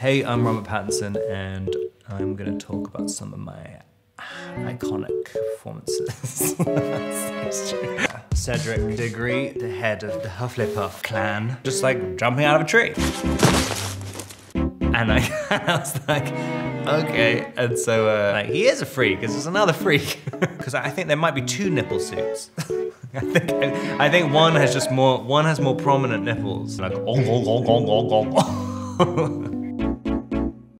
Hey, I'm Robert Pattinson and I'm gonna talk about some of my iconic performances. Cedric Diggory, the head of the Hufflepuff clan, just like jumping out of a tree. And I was like, okay. And so like, he is a freak, because there's another freak. Because I think there might be two nipple suits. I think one has more prominent nipples. Like, oh,